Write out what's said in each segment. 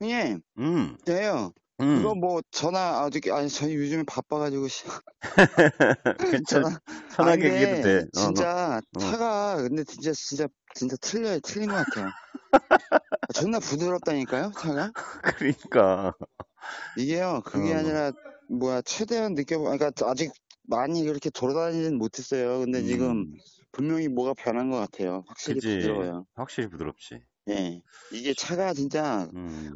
형님. 예요. 이거 뭐 전화 아직 아니 저희 요즘에 바빠가지고 괜찮아 편하게 얘기해도 돼. 진짜 차가 근데 진짜 틀린 것 같아요. 존나 부드럽다니까요 차가. 그러니까 이게요 그게 아니라 뭐야 최대한 그러니까 아직 많이 그렇게 돌아다니진 못했어요. 근데 지금 분명히 뭐가 변한 것 같아요. 확실히 그치? 부드러워요. 확실히 부드럽지. 예, 이게 차가 진짜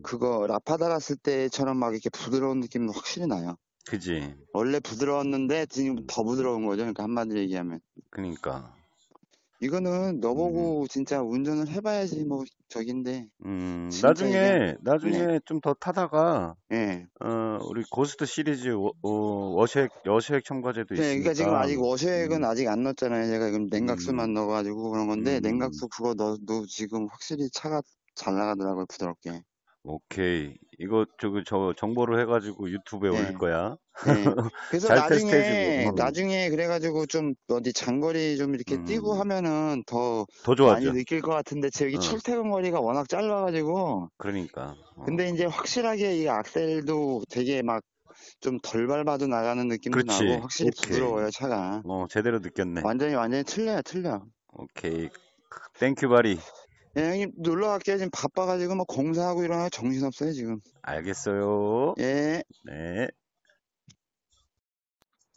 그거 라파다 갔을 때처럼 막 이렇게 부드러운 느낌도 확실히 나요. 그지. 원래 부드러웠는데 지금 더 부드러운 거죠. 그러니까 한마디로 얘기하면. 그러니까. 이거는 너보고 진짜 운전을 해봐야지 뭐 저긴데. 나중에 네. 좀 더 타다가. 예. 네. 우리 고스트 시리즈 여셔액 첨가제도 있으니까. 네, 그러니까 지금 아직 워셔액은 아직 안 넣었잖아요. 제가 지금 냉각수만 넣어가지고 그런 건데 냉각수 그거 넣어도 지금 확실히 차가 잘 나가더라고요 부드럽게. 오케이. 이거 저 정보를 해가지고 유튜브에 네. 올릴 거야. 네. 그래서 나중에 그래가지고 좀 어디 장거리 좀 이렇게 뛰고 하면은 더 좋아하죠. 많이 느낄 것 같은데 제 여기 출퇴근 거리가 워낙 짧아가지고. 그러니까. 근데 이제 확실하게 이 악셀도 되게 막 좀 덜 밟아도 나가는 느낌도 그렇지. 나고 확실히 오케이. 부드러워요 차가. 제대로 느꼈네. 완전히 틀려. 오케이. 땡큐 바리. 예, 형님 놀러 갈게요. 지금 바빠가지고 막 공사하고 이러나 정신없어요 지금. 알겠어요. 예. 네.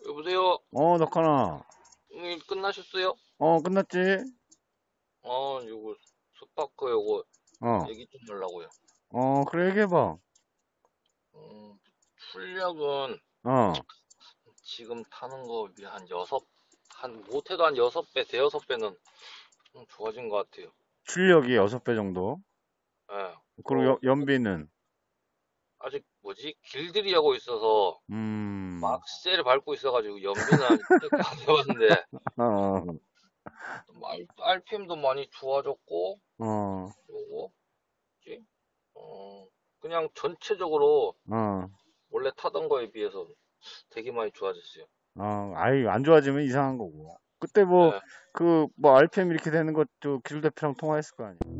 여보세요. 낙하나. 일 끝나셨어요? 끝났지. 요거 스파크 요거 얘기 좀 하려고요. 그래 얘기해봐. 출력은 지금 타는 거 못해도 한 6배, 대여섯 배는 좋아진 것 같아요. 출력이 6배 정도. 네. 그리고 연비는? 아직 길들이 하고 있어서 막셀을 밟고 있어가지고 연비는 안 해봤는데 RPM도 많이 좋아졌고 그냥 전체적으로 원래 타던 거에 비해서 되게 많이 좋아졌어요. 아이 안 좋아지면 이상한 거고. 그때 뭐 RPM 이렇게 되는 것도 길 대표랑 통화했을 거 아니에요.